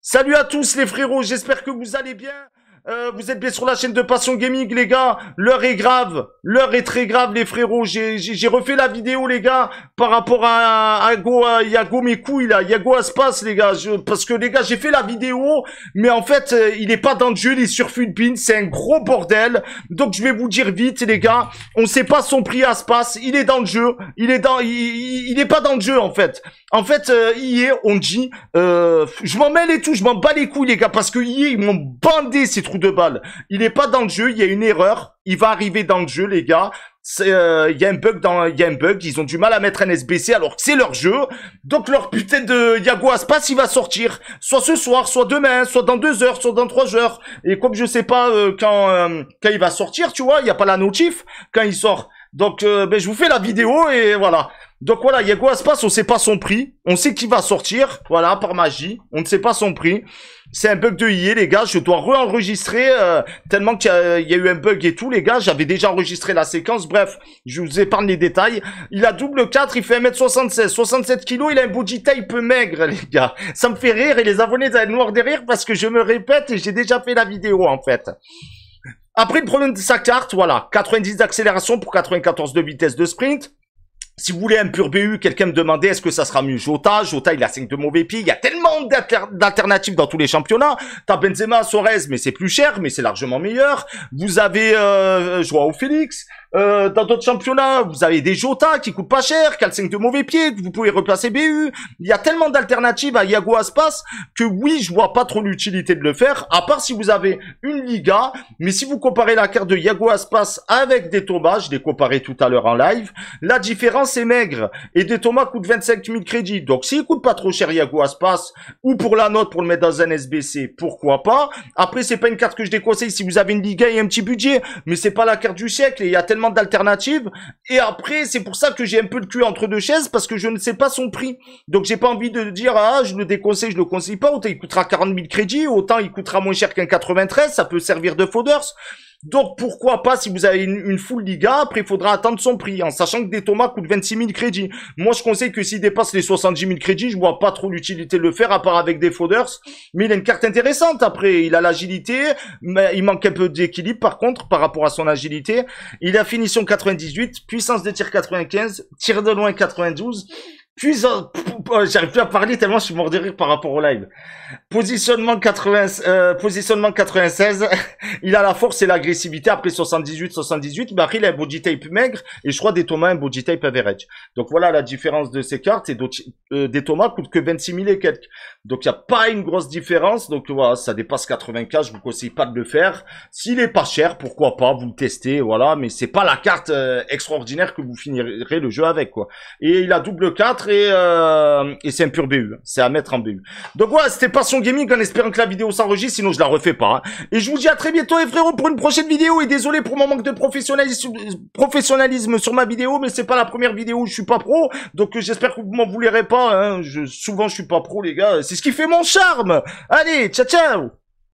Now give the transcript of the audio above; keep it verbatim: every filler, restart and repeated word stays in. Salut à tous les frérots, j'espère que vous allez bien. Euh, vous êtes bien sur la chaîne de Passion Gaming les gars, l'heure est grave, l'heure est très grave les frérots, j'ai refait la vidéo les gars, par rapport à, à, Go, à Iago mes couilles là, Iago Aspas les gars, je, parce que les gars j'ai fait la vidéo, mais en fait euh, il est pas dans le jeu, il est sur Fulpin, c'est un gros bordel, donc je vais vous dire vite les gars, on sait pas son prix Aspas, il est dans le jeu, il est dans, il, il, il est pas dans le jeu en fait, en fait euh, E A on dit, euh, je m'en mêle et tout, je m'en bats les couilles les gars, parce que E A ils m'ont bandé ces trucs de balle. Il est pas dans le jeu, il y a une erreur, il va arriver dans le jeu les gars. Il euh, y a un bug dans il y a un bug, ils ont du mal à mettre un S B C alors que c'est leur jeu. Donc leur putain de Iago Aspas, il va sortir soit ce soir, soit demain, soit dans deux heures, soit dans trois heures. Et comme je sais pas euh, quand euh, quand il va sortir, tu vois, il y a pas la notif quand il sort. Donc euh, ben je vous fais la vidéo et voilà. Donc voilà, Iago Aspas, on sait pas son prix, on sait qu'il va sortir, voilà, par magie, on ne sait pas son prix. C'est un bug de I A les gars, je dois re-enregistrer euh, tellement qu'il y, y a eu un bug et tout les gars, j'avais déjà enregistré la séquence, bref, je vous épargne les détails. Il a double quatre, il fait un mètre soixante-seize, soixante-sept kilos, il a un body type maigre les gars. Ça me fait rire et les abonnés doivent être noirs de rire parce que je me répète et j'ai déjà fait la vidéo en fait. Après le problème de sa carte, voilà, quatre-vingt-dix d'accélération pour quatre-vingt-quatorze de vitesse de sprint. Si vous voulez un pur B U, quelqu'un me demandait est-ce que ça sera mieux Jota, Jota il a cinq de mauvais pieds, il y a tellement d'alternatives dans tous les championnats, t'as Benzema, Suarez mais c'est plus cher, mais c'est largement meilleur, vous avez euh, Joao Félix, euh, dans d'autres championnats vous avez des Jota qui coûtent pas cher, qui a le cinq de mauvais pieds, vous pouvez replacer B U, il y a tellement d'alternatives à Iago Aspas que oui je vois pas trop l'utilité de le faire, à part si vous avez une Liga, mais si vous comparez la carte de Iago Aspas avec des Thomas, je l'ai comparé tout à l'heure en live, la différence c'est maigre, et des Thomas coûte vingt-cinq mille crédits, donc s'il coûte pas trop cher Iago Aspas, ou pour la note pour le mettre dans un S B C, pourquoi pas. Après c'est pas une carte que je déconseille si vous avez une Liga et un petit budget, mais c'est pas la carte du siècle et il y a tellement d'alternatives, et après c'est pour ça que j'ai un peu le cul entre deux chaises, parce que je ne sais pas son prix, donc j'ai pas envie de dire ah je le déconseille, je le conseille pas, autant il coûtera quarante mille crédits, autant il coûtera moins cher qu'un quatre-vingt-treize, ça peut servir de foders. Donc pourquoi pas si vous avez une, une full Liga, après il faudra attendre son prix, en sachant que des Thomas coûtent vingt-six mille crédits. Moi je conseille que s'il dépasse les soixante-dix mille crédits, je vois pas trop l'utilité de le faire, à part avec des folders. Mais il a une carte intéressante après, il a l'agilité, mais il manque un peu d'équilibre par contre, par rapport à son agilité. Il a finition quatre-vingt-dix-huit, puissance de tir quatre-vingt-quinze, tir de loin quatre-vingt-douze. Puis, euh, j'arrive plus à parler tellement je suis mort de rire par rapport au live. Positionnement quatre-vingts, euh, positionnement quatre-vingt-seize, il a la force et l'agressivité, après soixante-dix-huit, soixante-dix-huit, bah après il a un body type maigre, et je crois des Thomas un body type average. Donc voilà la différence de ces cartes, et euh, des Thomas coûtent que vingt-six mille et quelques. Donc il n'y a pas une grosse différence, donc voilà, ça dépasse quatre-vingts K, je vous conseille pas de le faire. S'il est pas cher, pourquoi pas, vous le testez, voilà, mais c'est pas la carte euh, extraordinaire que vous finirez le jeu avec, quoi. Et il a double quatre, et, euh, et c'est un pur B U, c'est à mettre en B U. Donc voilà, c'était Passion Gaming, en espérant que la vidéo s'enregistre, sinon je la refais pas. Hein. Et je vous dis à très bientôt les frérots pour une prochaine vidéo, et désolé pour mon manque de professionnalisme, professionnalisme sur ma vidéo, mais c'est pas la première vidéo où je suis pas pro, donc euh, j'espère que vous m'en voulez pas, hein. je, souvent je suis pas pro les gars, c'est ce qui fait mon charme. Allez, ciao ciao.